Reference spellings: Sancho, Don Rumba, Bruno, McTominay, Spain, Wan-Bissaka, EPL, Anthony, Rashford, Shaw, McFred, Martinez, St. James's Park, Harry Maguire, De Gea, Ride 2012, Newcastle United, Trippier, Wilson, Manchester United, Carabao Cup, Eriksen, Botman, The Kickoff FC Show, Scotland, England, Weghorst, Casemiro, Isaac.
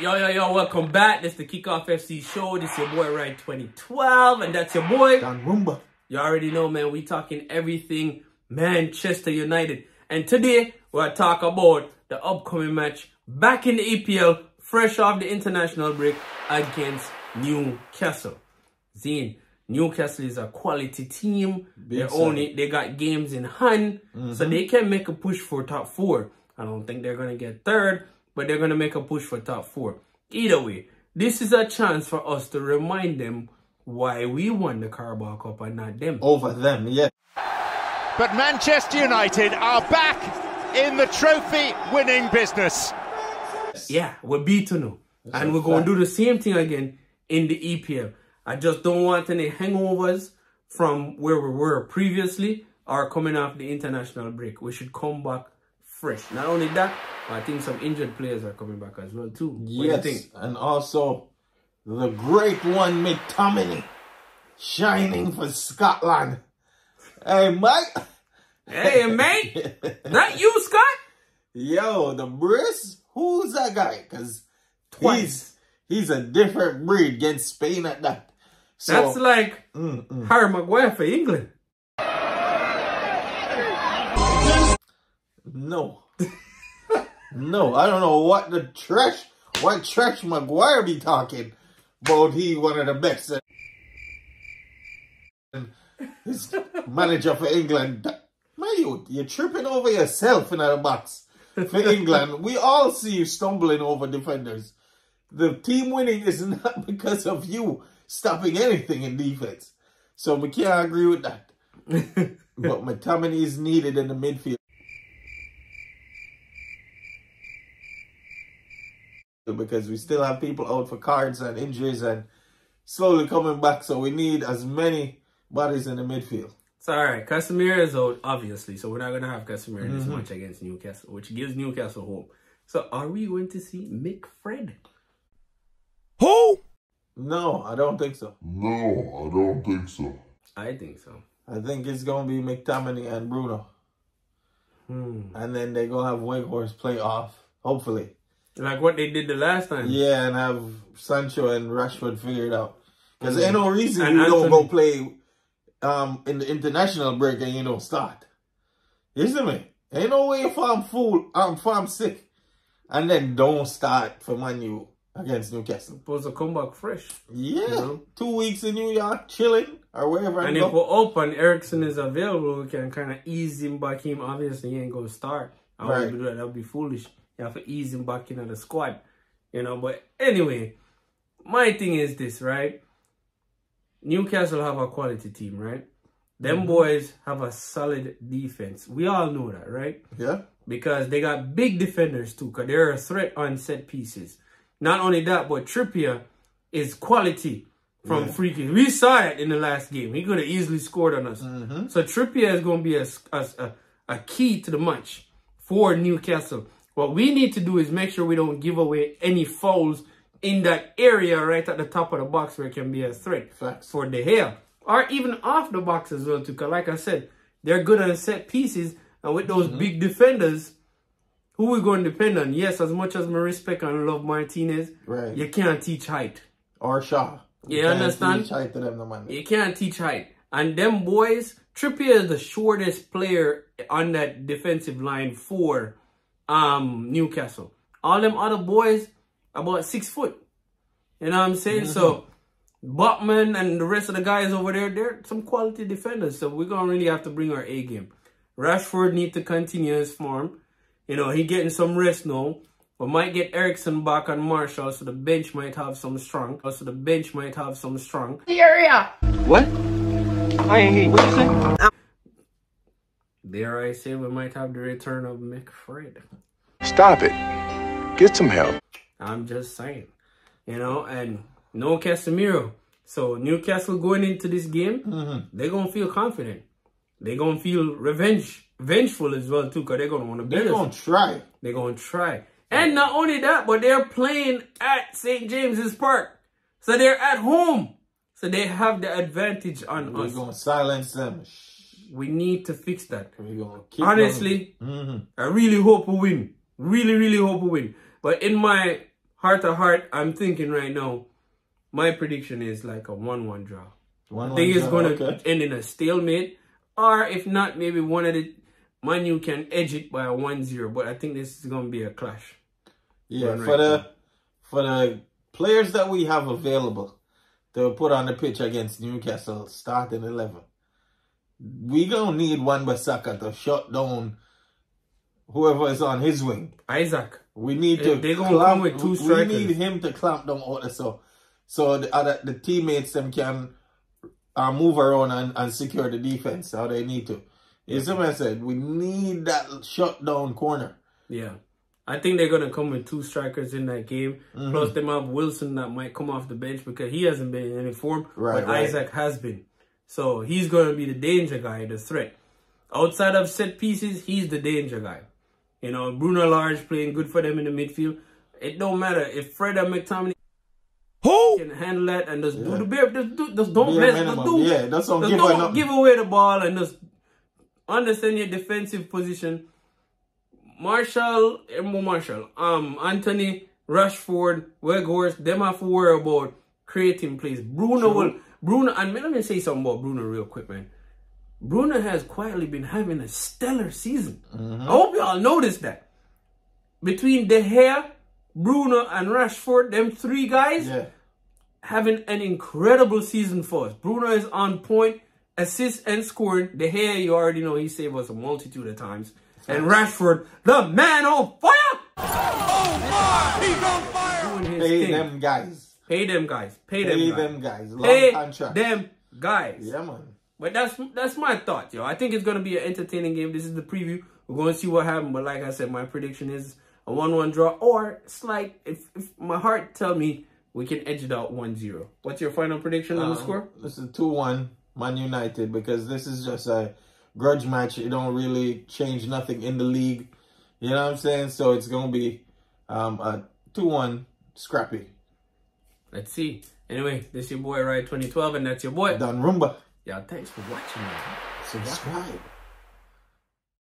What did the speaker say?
Yo, welcome back. This is the Kickoff FC Show. This is your boy, Ride 2012, and that's your boy, Don Rumba. You already know, man, we talking everything Manchester United. And today, we'll talk about the upcoming match back in the EPL, fresh off the international break against Newcastle. Zine, Newcastle is a quality team. They got games in hand, so they can make a push for top four. I don't think they're going to get third, but they're going to make a push for top four. Either way, this is a chance for us to remind them why we won the Carabao Cup and not them. Over them, yeah. But Manchester United are back in the trophy-winning business. Yeah, we're beaten now. And we're going to do the same thing again in the EPL. I just don't want any hangovers from where we were previously or coming off the international break. We should come back fresh. Not only that, I think some injured players are coming back as well too. Yes, what do you think? And also the great one, McTominay, shining for Scotland. Hey, mate. Hey, mate. Not you, Scott. Yo, the Brits. Who's that guy? Because he's a different breed against Spain at that. So, that's like Harry Maguire for England. No. No, I don't know what trash Maguire be talking about. He one of the best. And his manager for England. My youth, you're tripping over yourself in the box. For England, we all see you stumbling over defenders. The team winning is not because of you stopping anything in defense. So we can't agree with that. But McTominay is needed in the midfield. Because we still have people out for cards and injuries and slowly coming back. So we need as many bodies in the midfield. It's all right. Casemiro is out, obviously. So we're not going to have Casemiro this much against Newcastle, which gives Newcastle hope. So are we going to see McFred? Who? No, I don't think so. No, I don't think so. I think so. I think it's going to be McTominay and Bruno. And then they're going to have Weghorst play off, hopefully. Like what they did the last time. Yeah, and have Sancho and Rashford figured out. Because there's no reason you don't go play in the international break and you don't start. You see me? Ain't no way if I'm full, if I'm sick. And then don't start for Man U against Newcastle. Supposed to come back fresh. Yeah. You know? 2 weeks in New York, chilling or wherever. And if we're open, Eriksen is available, we can kind of ease him back in. Obviously, he ain't going to start. I wouldn't do that. That would be foolish. You have to ease him back into the squad, you know. But anyway, my thing is this, right? Newcastle have a quality team, right? Them boys have a solid defense. We all know that, right? Yeah. Because they got big defenders too, because they're a threat on set pieces. Not only that, but Trippier is quality from free kicks. We saw it in the last game. He could have easily scored on us. So Trippier is going to be a key to the match for Newcastle. What we need to do is make sure we don't give away any fouls in that area right at the top of the box where it can be a threat for De Gea. Or even off the box as well too. Because like I said, they're good on set pieces. And with those big defenders, who we going to depend on? Yes, as much as I respect and love Martinez, you can't teach height. Or Shaw. You understand? Teach height to them, no man. You can't teach height. And them boys, Trippier is the shortest player on that defensive line for Newcastle. All them other boys about 6 foot, you know what I'm saying? So Botman and the rest of the guys over there, they're some quality defenders, so we're gonna really have to bring our A game. Rashford need to continue his form, you know. He getting some rest now. We might get Eriksen back and Marshall, so the bench might have some strong. The area. What? I ain't what you say? Dare I say we might have the return of McFred. Stop it. Get some help. I'm just saying. You know, and no Casemiro. So Newcastle going into this game, they're going to feel confident. They're going to feel vengeful as well too, because they're going to want to beat us. They're going to try. And not only that, but they're playing at St. James's Park. So they're at home. So they have the advantage on us. We're going to silence them. We need to fix that. Honestly, I really hope we win. Really hope we win. But in my heart to heart, I'm thinking right now, my prediction is like a 1-1 draw. I think it's going to end in a stalemate. Or if not, maybe one of the Manu can edge it by a 1-0. But I think this is going to be a clash. Yeah, for the players that we have available, they'll put on the pitch against Newcastle, starting 11. We going to need Wan-Bissaka to shut down whoever is on his wing. Isaac. We need to clamp, with two strikers. We need him to clamp down out there so the other the teammates them can move around and secure the defense how they need to. You see what I said? We need that shutdown corner. Yeah. I think they're gonna come with two strikers in that game. Mm-hmm. Plus them have Wilson that might come off the bench because he hasn't been in any form. But Isaac has been. So he's gonna be the danger guy, the threat. Outside of set pieces, he's the danger guy. You know, Bruno Large playing good for them in the midfield. It don't matter if Fred or McTominay can handle that and just do the bare, just don't mess, just do. Yeah, that's what I'm just don't give away the ball and just understand your defensive position. Anthony, Rashford, Weghorst, them have to worry about creating plays. Bruno, and let me say something about Bruno real quick, man. Bruno has quietly been having a stellar season. I hope y'all noticed that. Between De Gea, Bruno, and Rashford, them three guys, having an incredible season for us. Bruno is on point, assists and scoring. De Gea, you already know, he saved us a multitude of times. And Rashford, the man on fire! Oh my! He's on fire! Pay them guys. Yeah, man. But that's my thought, yo. I think it's going to be an entertaining game. This is the preview. We're going to see what happens. But like I said, my prediction is a 1-1 draw. Or slight, if my heart tell me, we can edge it out 1-0. What's your final prediction on the score? This is 2-1 Man United because this is just a grudge match. It don't really change nothing in the league. You know what I'm saying? So it's going to be a 2-1 scrappy. Let's see. Anyway, this is your boy Ride 2012 and that's your boy Don Rumba. Yeah, thanks for watching. Subscribe.